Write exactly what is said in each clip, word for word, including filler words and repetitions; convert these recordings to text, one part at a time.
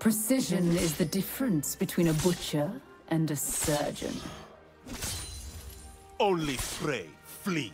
Precision is the difference between a butcher and a surgeon. Only Frey flee.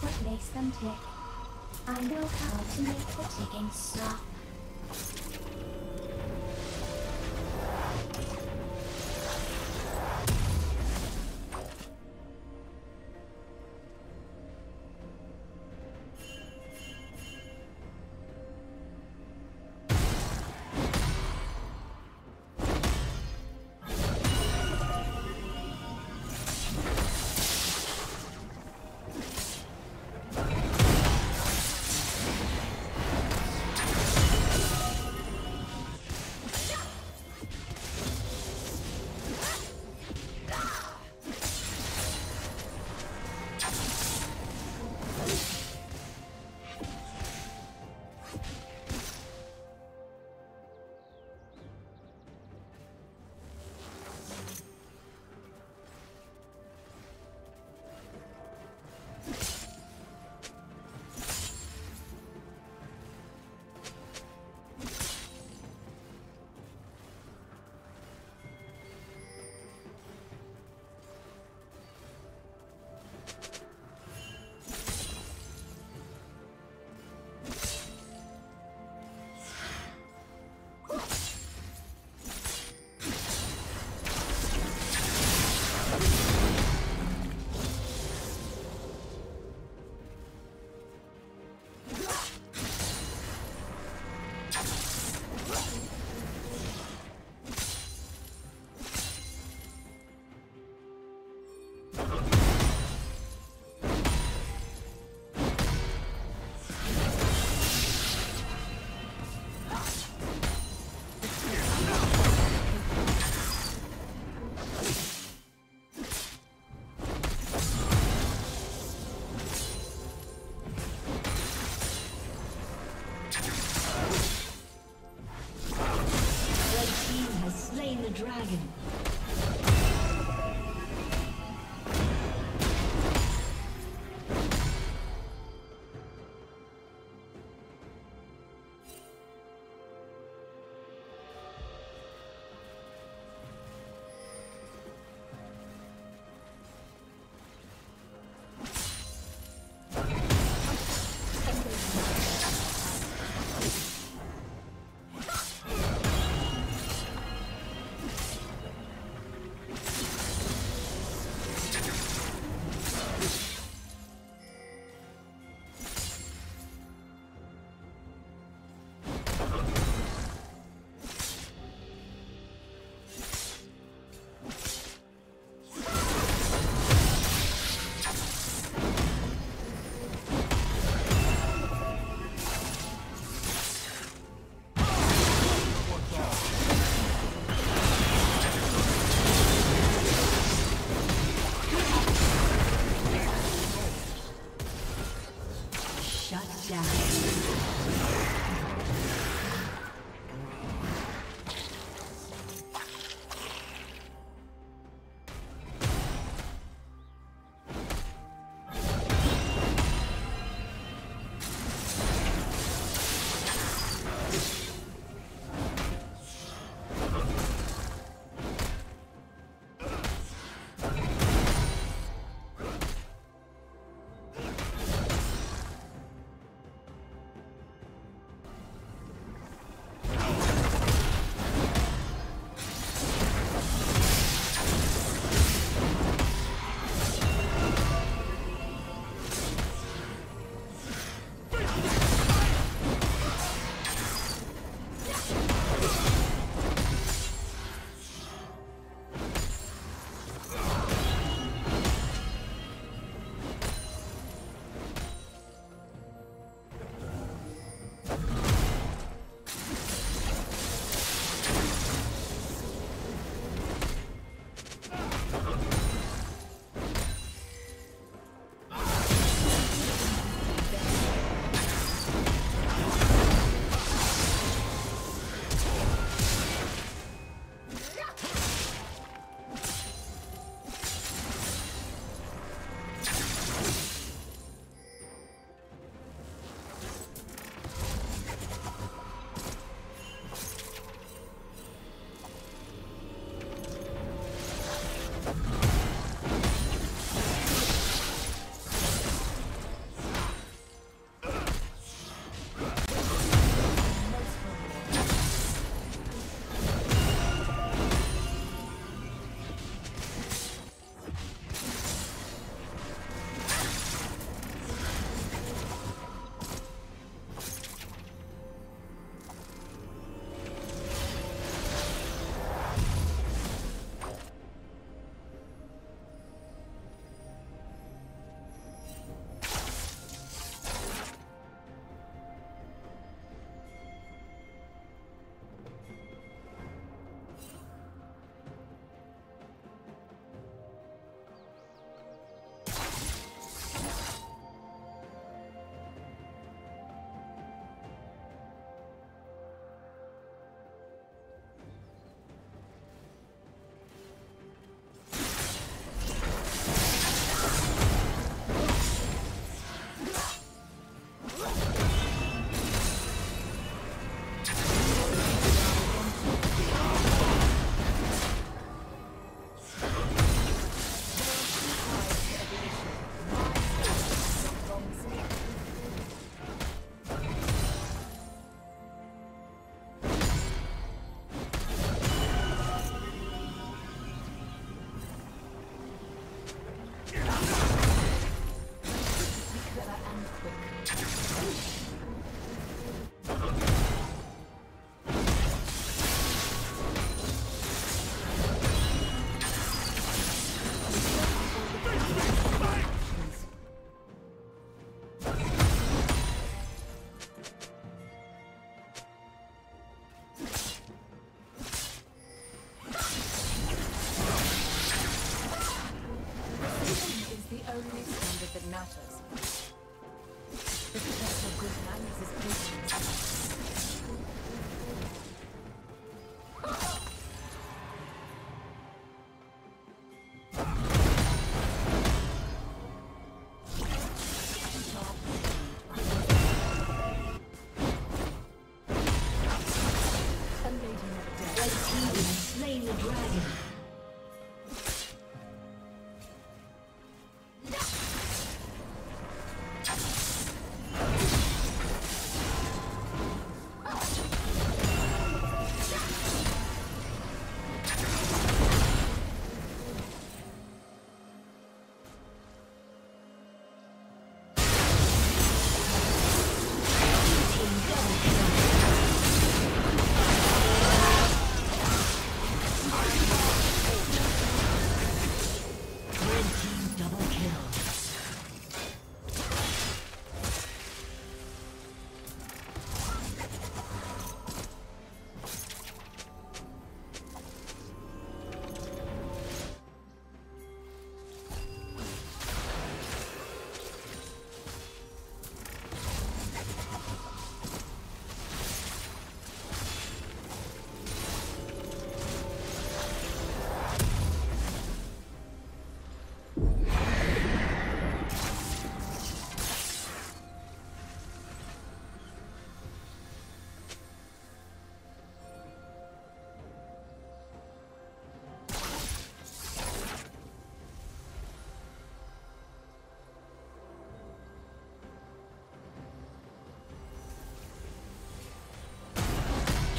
What makes them tick? I know how to make the ticking stop.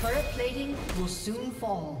Turret plating will soon fall.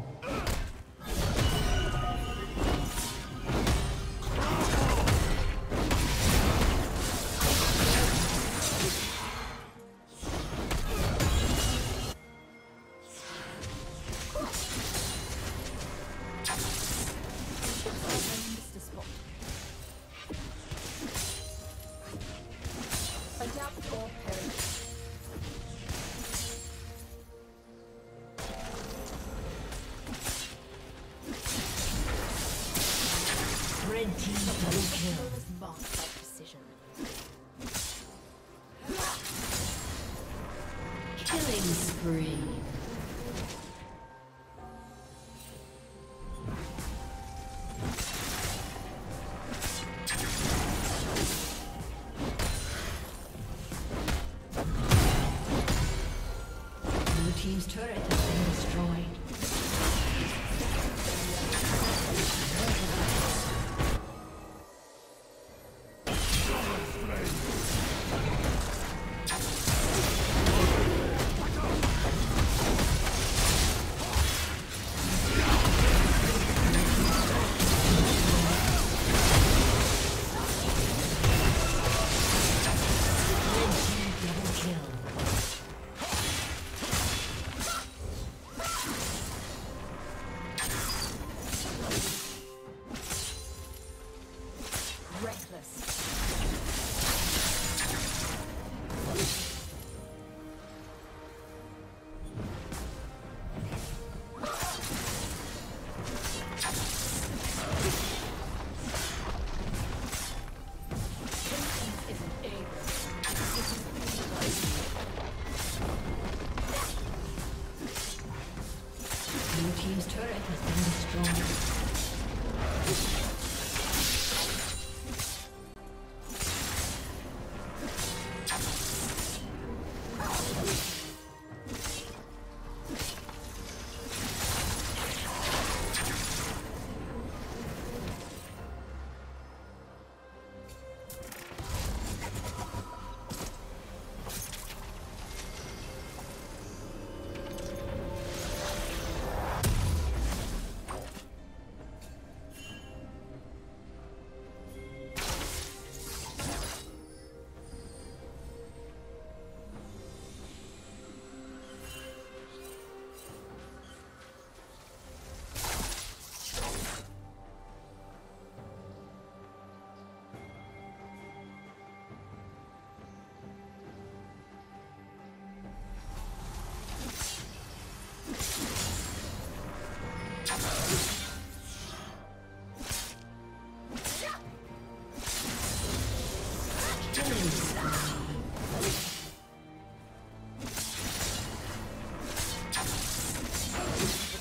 It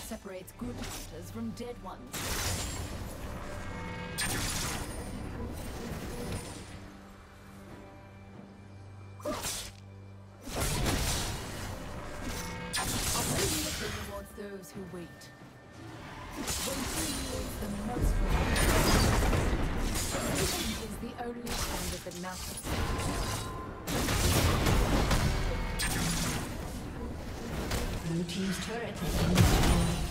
separates good hunters from dead ones. Those who wait. Patience is the only kind of that matters. Blue team's turret has been destroyed.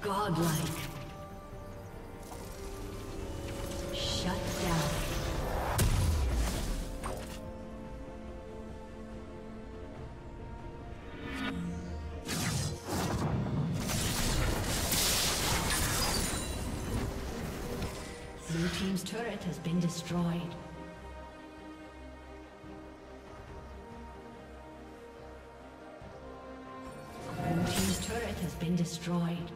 Godlike. Blue team's turret has been destroyed. Blue team's turret has been destroyed.